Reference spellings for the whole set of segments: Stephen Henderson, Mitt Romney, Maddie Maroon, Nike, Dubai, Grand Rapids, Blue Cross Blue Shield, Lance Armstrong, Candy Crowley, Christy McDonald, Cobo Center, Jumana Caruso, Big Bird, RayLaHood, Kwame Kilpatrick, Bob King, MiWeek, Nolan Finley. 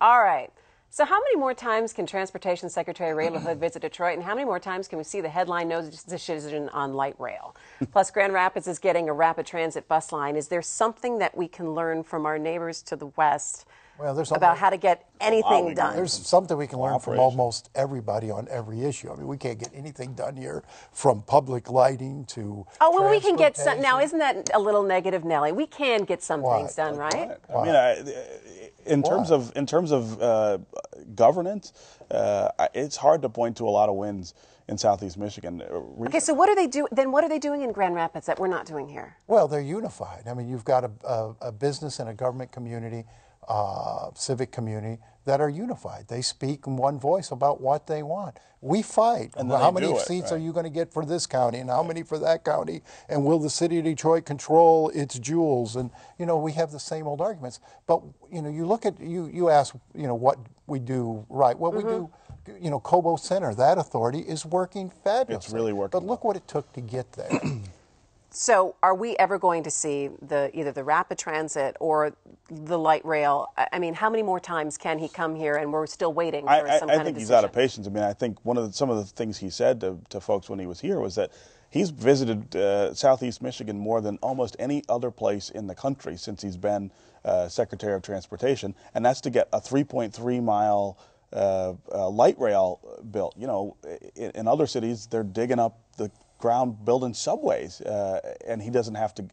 All right. So how many more times can Transportation Secretary RayLaHood visit Detroit, and how many more times can we see the headline no decision on light rail? Plus, Grand Rapids is getting a rapid transit bus line. Is there something that we can learn from our neighbors to the west about how to get anything done? There's something we can learn from almost everybody on every issue. I mean, we can't get anything done here, from public lighting to we can get some. Now, isn't that a little negative, Nellie? We can get some things done, right? I mean, in terms of governance, it's hard to point to a lot of wins in Southeast Michigan. Okay, so what are they doing in Grand Rapids that we're not doing here? Well, they're unified. I mean, you've got a business and a government community, civic community, that are unified. They speak in one voice about what they want. We fight. And how many seats are you going to get for this county, and how many for that county, and will the city of Detroit control its jewels? And you know, we have the same old arguments. But you know, you look at you ask, you know, what we do right. What we do, you know, Cobo Center, that authority is working fabulously. It's really working. But look what it took to get there. So are we ever going to see either the rapid transit or the light rail? I mean, how many more times can he come here, and we're still waiting for some kind of decision? I think he's out of patience. I mean, I think some of the things he said to folks when he was here was that he's visited Southeast Michigan more than almost any other place in the country since he's been Secretary of Transportation, and that's to get a 3.3-mile light rail built. You know, in other cities, they're digging up the ground building subways, and he doesn't have to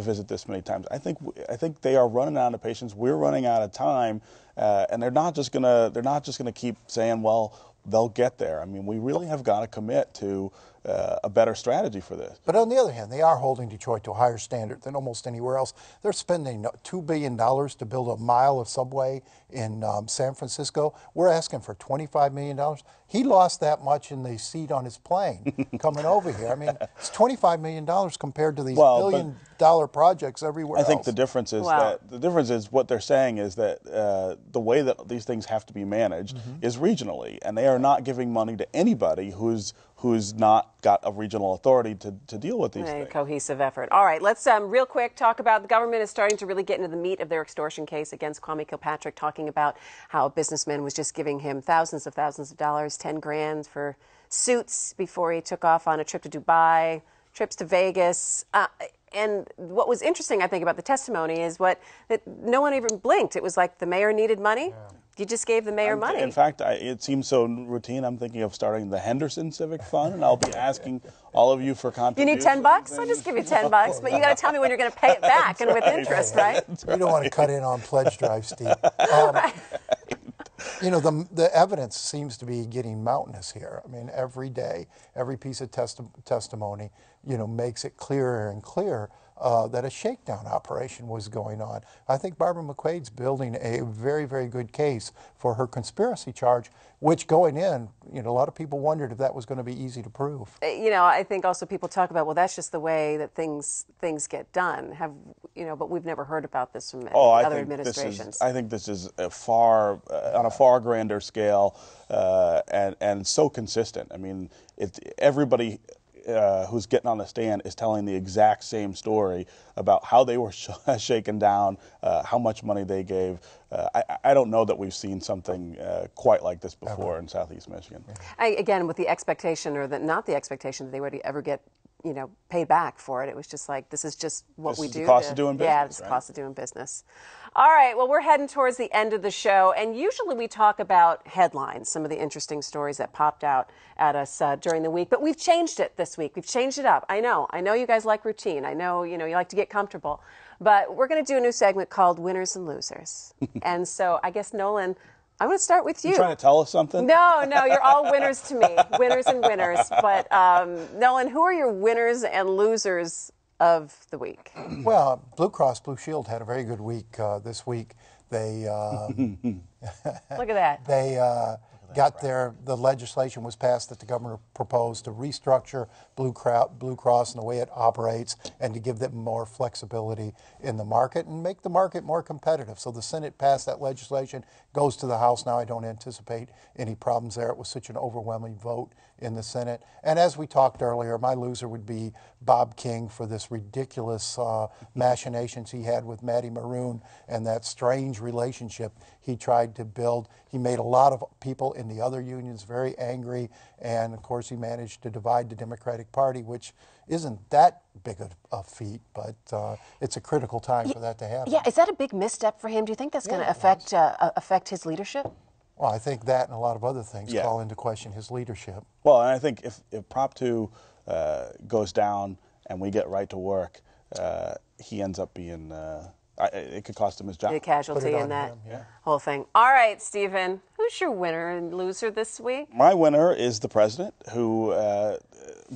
visit this many times. I think they are running out of patience. We're running out of time, and they're not just gonna keep saying, well, they'll get there. I mean, we really have got to commit to a better strategy for this. But on the other hand, they are holding Detroit to a higher standard than almost anywhere else. They're spending $2 billion to build a mile of subway in San Francisco. We're asking for $25 million. He lost that much in the seat on his plane coming over here. I mean, it's $25 million compared to these billion-dollar projects everywhere else. I think the difference is that what they're saying is that the way that these things have to be managed is regionally, and they are not giving money to anybody who's not got a regional authority to deal with these things. Cohesive effort. All right, let's real quick talk about the government is starting to really get into the meat of their extortion case against Kwame Kilpatrick, talking about how a businessman was just giving him thousands of dollars, 10 grand for suits before he took off on a trip to Dubai, trips to Vegas. And what was interesting, I think, about the testimony is that no one even blinked. It was like the mayor needed money. Yeah. You just gave the mayor money. In fact, it seems so routine. I'm thinking of starting the Henderson Civic Fund, and I'll be asking all of you for contributions. You need 10 bucks? I'll just give you 10 bucks, but you got to tell me when you're going to pay it back and with interest, right? You don't want to cut in on pledge drive, Steve. You know, the evidence seems to be getting mountainous here. I mean, every day, every piece of testimony, you know, makes it clearer and clearer that a shakedown operation was going on. I think Barbara McQuaid's building a very, very good case for her conspiracy charge, which going in, you know, a lot of people wondered if that was going to be easy to prove. You know, I think also people talk about, well, that's just the way that things get done. You know, but we've never heard about this from other administrations. I think this is on a far grander scale and so consistent. I mean, everybody who's getting on the stand is telling the exact same story about how they were shaken down, how much money they gave. I don't know that we've seen something quite like this before in Southeast Michigan. Again, with the expectation, or not the expectation, that they would ever get, you know, paid back for it. It was just like, this is just what we do. This is the cost of doing business. Yeah, it's the cost of doing business. All right, well, we're heading towards the end of the show, and usually we talk about headlines, some of the interesting stories that popped out at us during the week, but we've changed it this week. We've changed it up. I know you guys like routine. I know, you know, you like to get comfortable, but we're going to do a new segment called Winners and Losers. And so I guess, Nolan, I'm going to start with you. You trying to tell us something? No, you're all winners to me. Winners and winners. But, Nolan, who are your winners and losers of the week? Well, Blue Cross Blue Shield had a very good week this week. They look at that. They got the legislation was passed that the governor proposed to restructure Blue Cross and the way it operates, and to give them more flexibility in the market and make the market more competitive. So the Senate passed that legislation, goes to the House now. I don't anticipate any problems there. It was such an overwhelming vote in the Senate. And as we talked earlier, my loser would be Bob King for this ridiculous machinations he had with Maddie Maroon and that strange relationship he tried to build. He made a lot of people in the other unions very angry, and of course he managed to divide the Democratic Party, which isn't that big a feat, but it's a critical time for that to happen. Yeah, is that a big misstep for him? Do you think that's going to affect his leadership? Well, I think that and a lot of other things call into question his leadership. Well, and I think if Prop 2 goes down and we get right to work, he ends up being, it could cost him his job. A casualty in that whole thing. All right, Stephen, who's your winner and loser this week? My winner is the president, who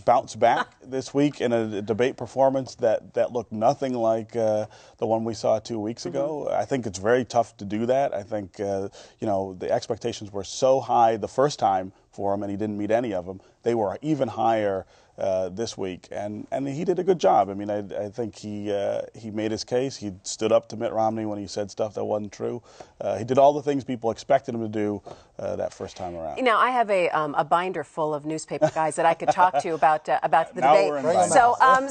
bounced back this week in a debate performance that looked nothing like the one we saw 2 weeks ago. I think it's very tough to do that. I think, you know, the expectations were so high the first time for him, and he didn't meet any of them. They were even higher this week, and he did a good job. I mean, I think he made his case. He stood up to Mitt Romney when he said stuff that wasn't true. He did all the things people expected him to do that first time around. Now I have a binder full of newspaper guys that I could talk to about the debate. So let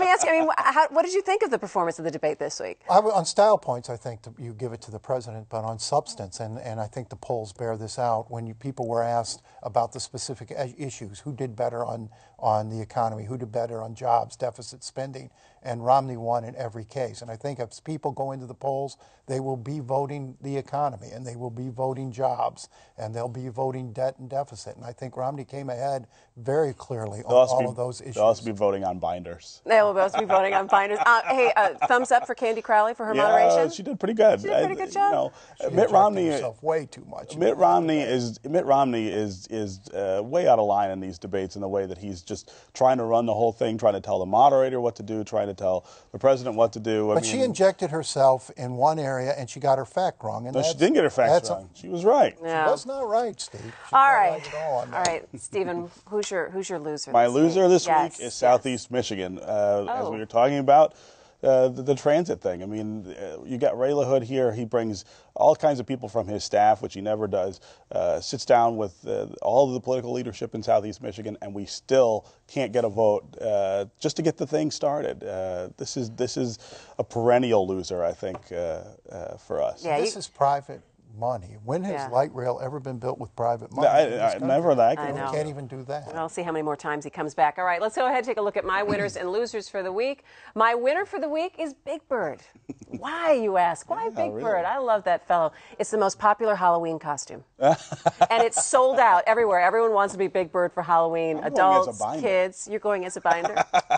me ask you. I mean, what did you think of the performance of the debate this week? On style points, I think you give it to the president, but on substance, and I think the polls bear this out. When people were asked about the specific issues, who did better on the economy, who did better on jobs, deficit spending, and Romney won in every case. And I think if people go into the polls, they will be voting the economy, and they will be voting jobs, and they'll be voting debt and deficit. And I think Romney came ahead very clearly on all of those issues. They'll also be voting on binders. They will also be voting on binders. Hey, thumbs up for Candy Crowley for her moderation. She did pretty good. She did a pretty good job. You know, Mitt Romney herself way too much. Mitt Romney is way out of line in these debates in the way that he's just trying to run the whole thing, trying to tell the moderator what to do, trying to tell the president what to do. But she injected herself in one area, and she got her fact wrong. And no, she didn't get her facts wrong. She was right. No. She was not right, Steve. All right, Stephen, who's your loser? My loser this week is Southeast Michigan. As we were talking about, the transit thing. I mean, you got RayLaHood here. He brings all kinds of people from his staff, which he never does, sits down with all of the political leadership in Southeast Michigan, and we still can't get a vote just to get the thing started. This is a perennial loser, I think, for us. Yeah, this is private money. When has light rail ever been built with private money? Never. That I can't even do that. And I'll see how many more times he comes back. All right, let's go ahead and take a look at my winners and losers for the week. My winner for the week is Big Bird. Why, you ask? Why Big Bird? I love that fellow. It's the most popular Halloween costume. And it's sold out everywhere. Everyone wants to be Big Bird for Halloween. Adults, kids. You're going as a binder?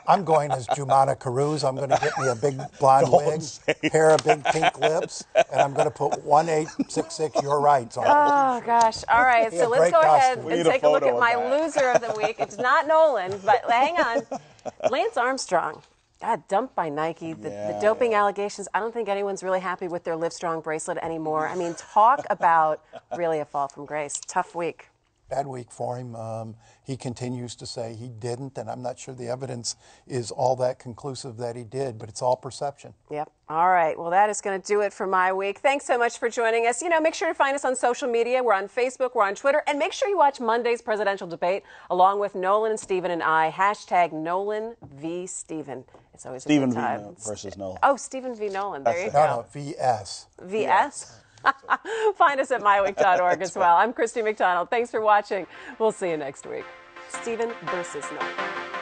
I'm going as Jumana Caruso. I'm going to get me a big blonde wig, pair of big pink lips, and I'm going to put 1866 your rights on. Oh, gosh. All right. So let's go ahead and take a look at my loser of the week. It's not Nolan, but hang on. Lance Armstrong. God, dumped by Nike. The doping allegations, I don't think anyone's really happy with their Live Strong bracelet anymore. I mean, talk about really a fall from grace. Tough week. Bad week for him. He continues to say he didn't, and I'm not sure the evidence is all that conclusive that he did, but it's all perception. Yep. All right. Well, that is going to do it for my week. Thanks so much for joining us. You know, make sure to find us on social media. We're on Facebook. We're on Twitter. And make sure you watch Monday's presidential debate along with Nolan and Stephen and I. #NolanVStephen. It's always Stephen V versus Nolan. Oh, Stephen V. Nolan. There you go. No, VS. VS? Find us at myweek.org as well. I'm Christy McDonald. Thanks for watching. We'll see you next week. Stephen versus Nolan.